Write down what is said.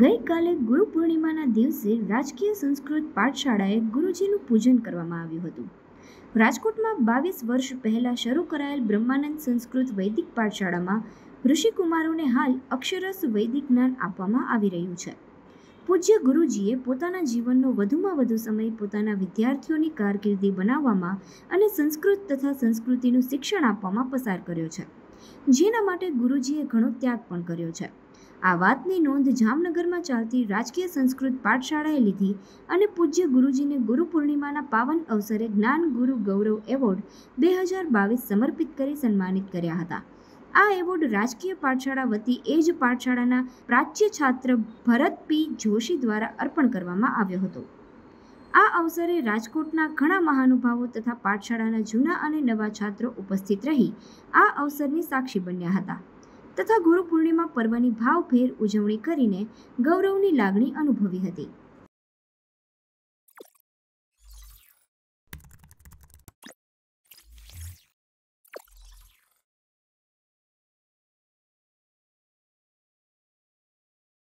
गई काले गुरु पूर्णिमाना दिवसे राजकीय संस्कृत पाठशाळाए गुरुजीनु पूजन करवामां आव्युं हतुं। राजकोटमां 22 वर्ष पहला शरू करायेल ब्रह्मानंद संस्कृत वैदिक पाठशाळामां ऋषिकुमारोने हाल अक्षरस वैदिक ज्ञान आपवामां आवी रह्युं छे। पूज्य गुरुजीए पोताना जीवननो वधुमां वधु समय पोताना विद्यार्थीओनी कारकिर्दी बनाववामां अने संस्कृत तथा संस्कृतिनुं शिक्षण आपवामां पसार कर्यो छे, जेना माटे गुरुजीए घणो त्याग पण कर्यो छे। आ वातनी नोंध जामनगर में चालती राजकीय संस्कृत पाठशाळाए लीधी अने पूज्य गुरुजी ने गुरु पूर्णिमाना पावन अवसरे ज्ञान गुरु गौरव एवोर्ड 2022 समर्पित करी सन्मानित कर्या हता। आ एवोर्ड राजकीय पाठशाळा वती एज पाठशाळाना प्राच्य छात्र भरत पी जोशी द्वारा अर्पण करवामां आव्यो हतो। आ अवसरे राजकोटना घणा महानुभावों तथा पाठशाळाना जूना अने नवा छात्रों उपस्थित रही आ अवसरनी साक्षी बन्या हता तथा गुरुपूर्णिमा पर्वनी भावभेर उजवणी करीने गौरवनी लागणी अनुभवी हती।